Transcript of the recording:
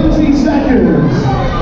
20 seconds.